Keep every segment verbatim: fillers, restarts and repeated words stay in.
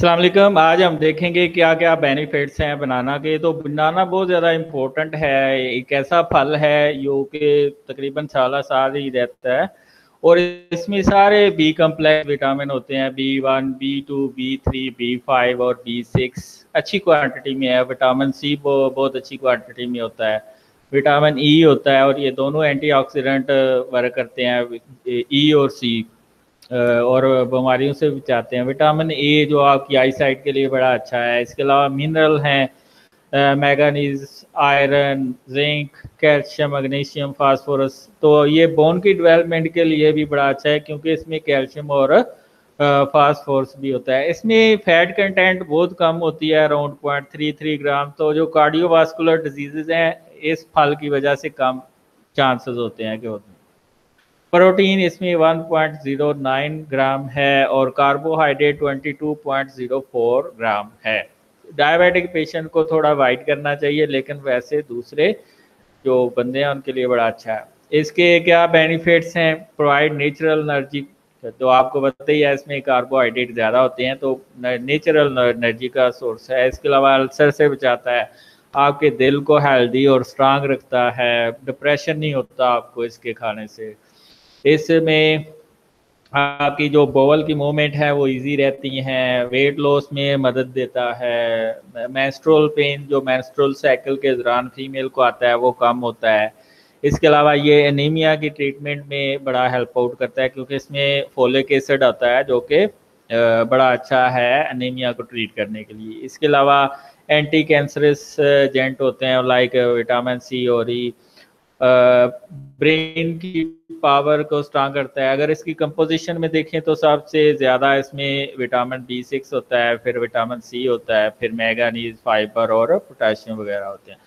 अस्सलाम वालेकुम। आज हम देखेंगे क्या क्या बेनिफिट्स हैं बनाना के। तो बनाना बहुत ज़्यादा इम्पोर्टेंट है, एक ऐसा फल है जो कि तकरीबन साल साल ही रहता है और इसमें सारे बी कम्प्लेक्स विटामिन होते हैं, B one B two B three B five और बी सिक्स अच्छी क्वांटिटी में है। विटामिन सी बहुत अच्छी क्वांटिटी में होता है, विटामिन ई होता है और ये दोनों एंटीऑक्सीडेंट वर्क करते हैं, ई और सी, और बीमारियों से बचाते हैं। विटामिन ए जो आपकी आई साइट के लिए बड़ा अच्छा है। इसके अलावा मिनरल हैं, manganese, iron, zinc, calcium, magnesium, phosphorus. तो ये बोन की डेवलपमेंट के लिए भी बड़ा अच्छा है क्योंकि इसमें कैल्शियम और फास्फोरस भी होता है। इसमें फैट कंटेंट बहुत कम होती है, around point three three gram. तो जो कार्डियोवास्कुलर डिजीजेज हैं इस फल की वजह से कम चांसेस होते हैं कि होते हैं। प्रोटीन इसमें one point zero nine gram है और कार्बोहाइड्रेट बाईस पॉइंट ज़ीरो चार ग्राम है। डायबिटिक पेशेंट को थोड़ा वाइट करना चाहिए लेकिन वैसे दूसरे जो बंदे हैं उनके लिए बड़ा अच्छा है। इसके क्या बेनिफिट्स हैं? प्रोवाइड नेचुरल एनर्जी, तो आपको पता ही है इसमें कार्बोहाइड्रेट ज़्यादा होते हैं तो नेचुरल एनर्जी का सोर्स है। इसके अलावा अल्सर से बचाता है, आपके दिल को हेल्दी और स्ट्रांग रखता है, डिप्रेशन नहीं होता आपको इसके खाने से। इसमें आपकी जो बॉवल की मूवमेंट है वो इजी रहती हैं, वेट लॉस में मदद देता है, मेंस्ट्रुअल पेन जो मेंस्ट्रुअल साइकिल के दौरान फीमेल को आता है वो कम होता है। इसके अलावा ये एनीमिया की ट्रीटमेंट में बड़ा हेल्प आउट करता है क्योंकि इसमें फोलिक एसिड आता है जो कि बड़ा अच्छा है एनीमिया को ट्रीट करने के लिए। इसके अलावा एंटी कैंसरस एजेंट होते हैं लाइक विटामिन सी और ई। ब्रेन की पावर को स्ट्रांग करता है। अगर इसकी कंपोजिशन में देखें तो सबसे ज़्यादा इसमें विटामिन बी सिक्स होता है, फिर विटामिन सी होता है, फिर मैंगनीज, फाइबर और पोटेशियम वगैरह होते हैं।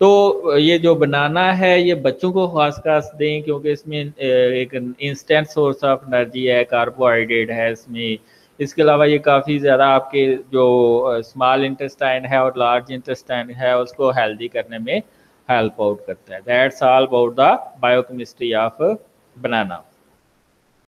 तो ये जो बनाना है ये बच्चों को खास खास दें क्योंकि इसमें एक इंस्टेंट सोर्स ऑफ एनर्जी है, कार्बोहाइड्रेट है इसमें। इसके अलावा ये काफ़ी ज़्यादा आपके जो स्मॉल इंटेस्टाइन है और लार्ज इंटेस्टाइन है उसको हेल्दी करने में हेल्प आउट करता है। That's all about the biochemistry of banana.